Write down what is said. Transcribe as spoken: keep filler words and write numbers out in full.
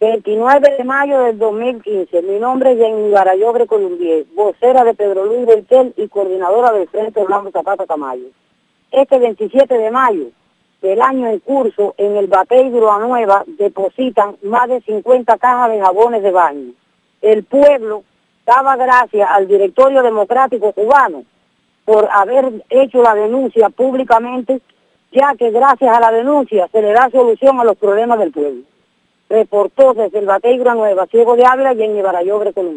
veintinueve de mayo del dos mil quince. Mi nombre es Yenni Barayobre Columbier, vocera de Pedro Luis Boitel y coordinadora del Frente Orlando Zapata Camayo. Este veintisiete de mayo del año en curso, en el Batey Grúa Nueva depositan más de cincuenta cajas de jabones de baño. El pueblo daba gracias al Directorio Democrático Cubano por haber hecho la denuncia públicamente, ya que gracias a la denuncia se le da solución a los problemas del pueblo. Reportó desde el Batey Grúa Nueva, Ciego de Ávila, Yenni Barayobre, Colombia.